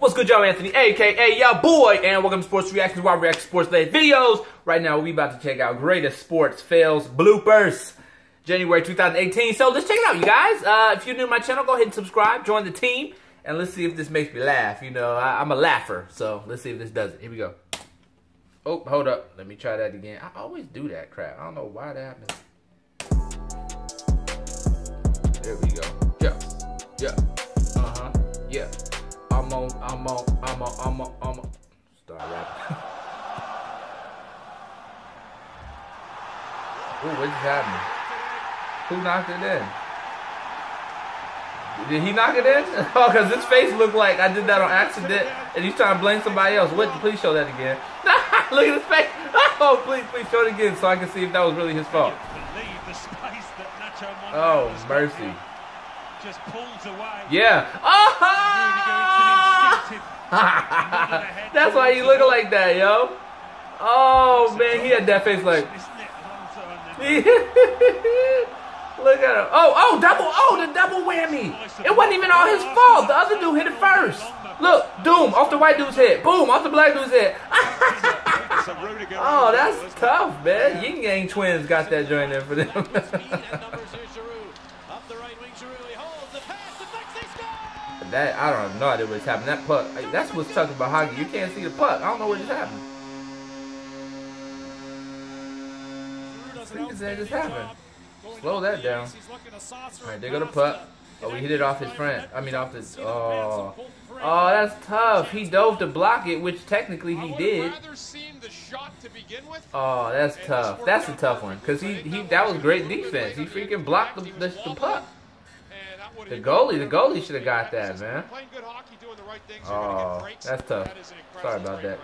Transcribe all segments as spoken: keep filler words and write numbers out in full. What's good, y'all? Anthony, a k a y'all boy, and welcome to Sports Reactions, where I react to sports-related videos. Right now, we about to check out Greatest Sports Fails Bloopers, January two thousand eighteen. So let's check it out, you guys. Uh, if you're new to my channel, go ahead and subscribe, join the team, and let's see if this makes me laugh. You know, I, I'm a laugher, so let's see if this does it. Here we go. Oh, hold up. Let me try that again. I always do that crap. I don't know why that happens. There we go. Yeah. Yeah. Uh-huh. Yeah. I'm on, I'm on, I'm on, I'm on, I'm on. Start rapping. Ooh, what just happened? Who knocked it in? Did he knock it in? Oh, because his face looked like I did that on accident, and he's trying to blame somebody else. What? Please show that again. Look at his face. Oh, please, please show it again so I can see if that was really his fault. Oh, mercy. Just pulls away. Yeah. Oh! That's why he looking like that, yo. Oh man, he had that face like. Look at him. Oh, oh, double, oh, the double whammy. It wasn't even all his fault. The other dude hit it first. Look, doom off the white dude's head. Boom off the black dude's head. Oh, that's tough, man. Ying Yang Twins got that joint in for them. That I don't know no idea what's happening. That puck, like, that's what's talking about hockey. You can't see the puck. I don't know what just happened. See, that just happened. Slow that down. All right, there go the puck. Oh, we hit it off his friend. I mean, off his. Oh, oh, that's tough. He dove to block it, which technically he did. Oh, that's tough. That's a tough one, cause he he that was great defense. He freaking blocked the the, the puck. The goalie, the goalie should have got that, man. Oh, that's tough. Sorry about that.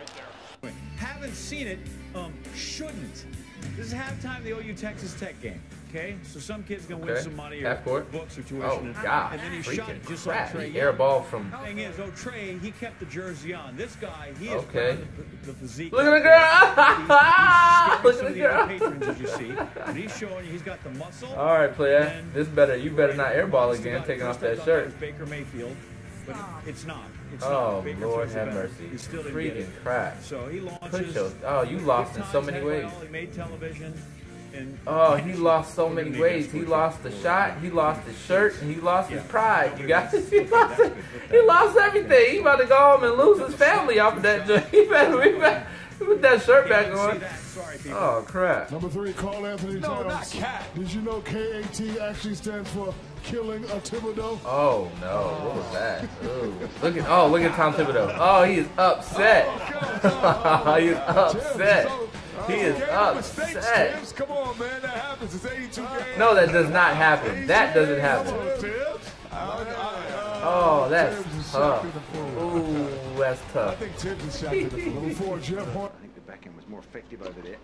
Haven't seen it, um, shouldn't. This is halftime of the O U Texas Tech game, okay? So some kid's gonna win some money or books or tuition. Oh, God. And then he shot just like Trey. Air ball from. The thing is, O-Trey, he kept the jersey on. This guy, he is the physique. Look at the girl! Look at the girl! Patrons, as you see. And he's showing you he's got the muscle. All right, player. This better. You better not air ball again, taking off that shirt. Baker Mayfield. But it's not. It's oh, not. Lord have mercy. He's still freaking crap. So he launches. Oh, you lost in so many ways. He made television and oh, he lost so many ways. He lost the shot. He lost his shirt. And he lost his pride. You guys, he lost it. He lost everything. He about to go home and lose his family off of that. He better, he better put that shirt back on. Oh, crap. Number three, Karl-Anthony Thomas. No, not Cat. Did you know K A T actually stands for killing a Thibodeau? Oh, no. What was that? Look at, oh, look at Tom Thibodeau. Oh, he is upset. He is upset. He is upset. Come on, man. That happens. It's eighty-two games. No, that does not happen. That doesn't happen. Oh, that's tough. Ooh, that's tough. I think Tibbs shot to the floor for Jeff Hornacek. I think the back end was more effective over there.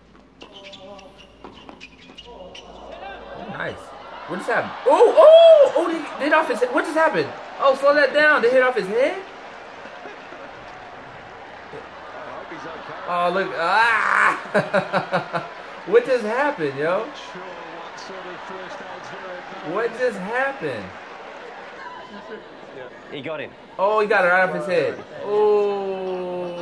Nice. What just happened? Oh, oh, oh, they hit off his head. What just happened? Oh, slow that down. They hit off his head? Oh, look. Ah! What just happened, yo? What just happened? He got him. Oh, he got it right off his head. Oh.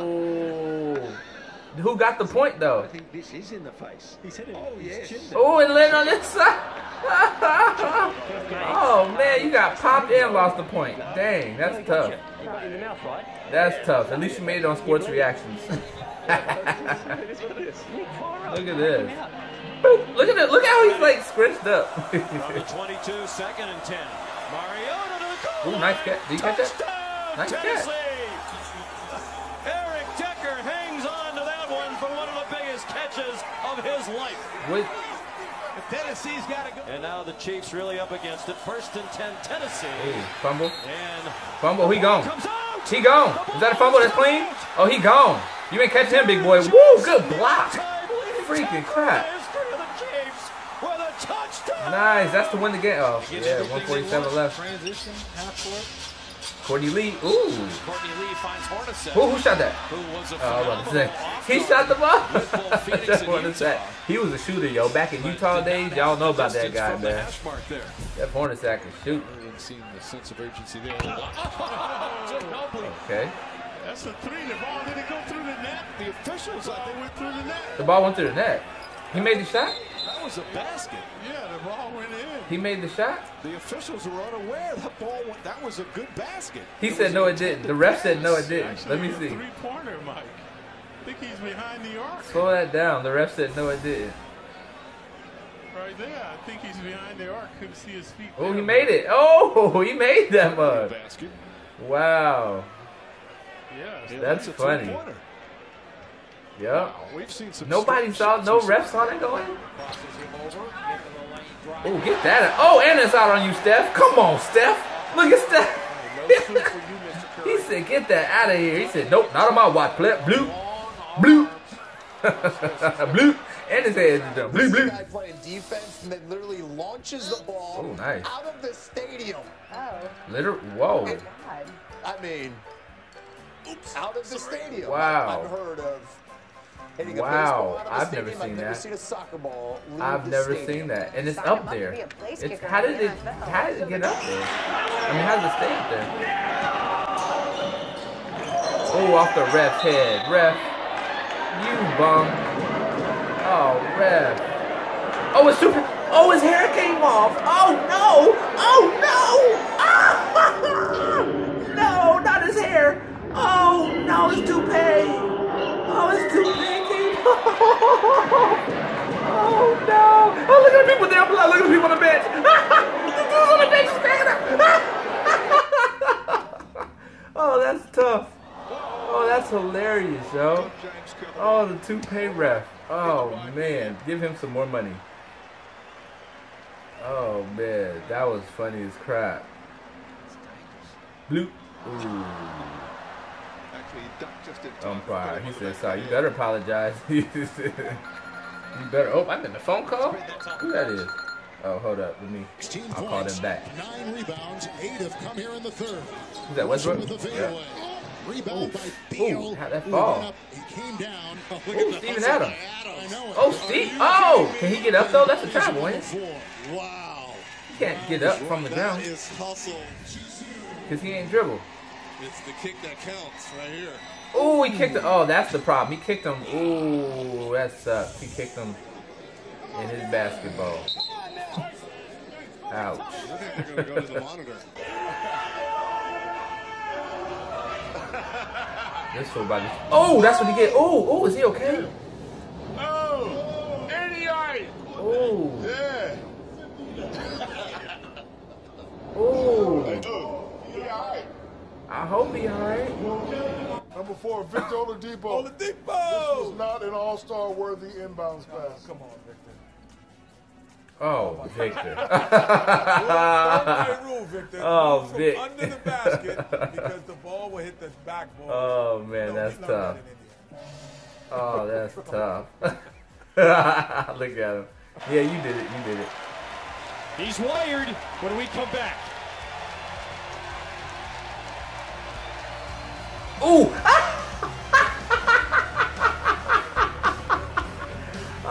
Who got the point, though? I think this is in the face. He's hit it. Oh, yes. Oh, it landed on this side. Oh man, you got popped and lost the point. Dang, that's tough. That's tough. At least you made it on Sports Reactions. Look at this. Boop. Look at it. Look at how he's like scratched up. twenty-two, second and ten. Mariota to the goal. Ooh, nice catch. Did you catch that? Nice catch. Eric Decker hangs on to that one for one of the biggest catches of his life. What? Tennessee's got to go. And now the Chiefs really up against it. First and ten, Tennessee. Ooh, fumble. And fumble. He gone. He gone. Is that a fumble that's clean? Oh, he gone. You didn't catch him, big boy. Woo, good block. Freaking crap. Nice. That's to win the game. Oh, yeah. one forty-seven left. Transition. Half court. Courtney Lee. Ooh. Courtney Lee finds Hornacek. Who, who shot that? Who was a oh, he shot the ball. That's Hornacek. He was a shooter, yo. Back in Utah days, y'all know about that guy, man. That Hornacek can shoot. Okay. That's the three. The ball didn't go through the net. The officials, I think, went through the net. The ball went through the net. He made the shot? That was a basket. Yeah, the ball went in. He made the shot? The officials were unaware that ball went. That was a good basket. He it said no, it didn't. The ref said no, it didn't. Actually, let me see. Three-pointer, Mike. I think he's behind the arc. Slow that down. The ref said no, it didn't. Right there. I think he's behind the arc. Couldn't see his feet. Oh, he made it. Oh, he made that mug. Wow. Yeah, so that's, that's funny. Yep. Wow, we've seen some Nobody saw, no refs on it going. Oh, get that. Oh, and it's out on you, Steph. Come on, Steph. Look at Steph. He said, get that out of here. He said, nope, not on my watch. Bloop. Bloop. Bloop. And his head is done. Bloop, bloop. This guy playing defense and then literally launches the ball oh, nice. out of the stadium. Oh. Literally, whoa. And, I mean... Oops. Out of the stadium. Wow. I've heard of hitting a wow. Out of I've stadium. never seen I've that. Never seen a soccer ball leave I've the never stadium. seen that. And it's soccer up there. It's, how did it how did it get up there? I mean, how did it stay up there? Oh, off the ref's head. Ref. You bum. Oh, ref. Oh, it's super. Oh, his hair came off. Oh, no. Oh, no. Oh, no, not his hair. Oh, no, it's toupee. Oh, it's toupee. Oh, no. Oh, look at the people there. Look at the people on the bench. The dudes on the bench is picking up. Oh, that's tough. Oh, that's hilarious, yo. Oh, the toupee ref. Oh, man. Give him some more money. Oh, man. That was funny as crap. Bloop. Ooh. Umpire, he said, sorry, you better apologize. You better. Oh, I'm in the phone call? Who that is? Oh, hold up. Let me. I'll call them back. Nine rebounds, eight have come here in the third. Is that Westbrook? Yeah. Rebound by Beal. How'd that fall? Oh, Steven Adams. Oh, Steve. Oh, can he get up, though? That's a travel, isn't it? Wow. He can't get up from the ground. Because he ain't dribble. It's the kick that counts right here. Oh, he kicked him. Oh, that's the problem. He kicked him. Ooh, that sucks. He kicked him in his basketball. Ouch. I think they're going to go to the monitor. This fool about to... Oh, that's what he did. Oh, oh, is he okay? Oh, eighty-eight. Oh. Yeah. Oh. He all right. I hope he alright. Number four, Victor Oladipo. Oladipo! This was not an all-star worthy inbounds pass. Come on, Victor. Oh, Victor. Five-minute rule, Victor. Oh, Vic. Under the basket because the ball will hit the backboard. Oh, man, that's tough. Oh, that's tough. Look at him. Yeah, you did it. You did it. He's wired when we come back. Ooh!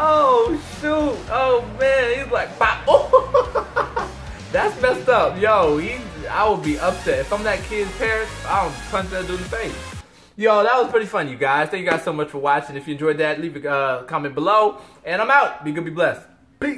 Oh, shoot. Oh, man. He's like, pop. Oh. That's messed up. Yo, he, I would be upset. If I'm that kid's parent, I would punch that dude in the face. Yo, that was pretty fun, you guys. Thank you guys so much for watching. If you enjoyed that, leave a uh, comment below. And I'm out. Be good, be blessed.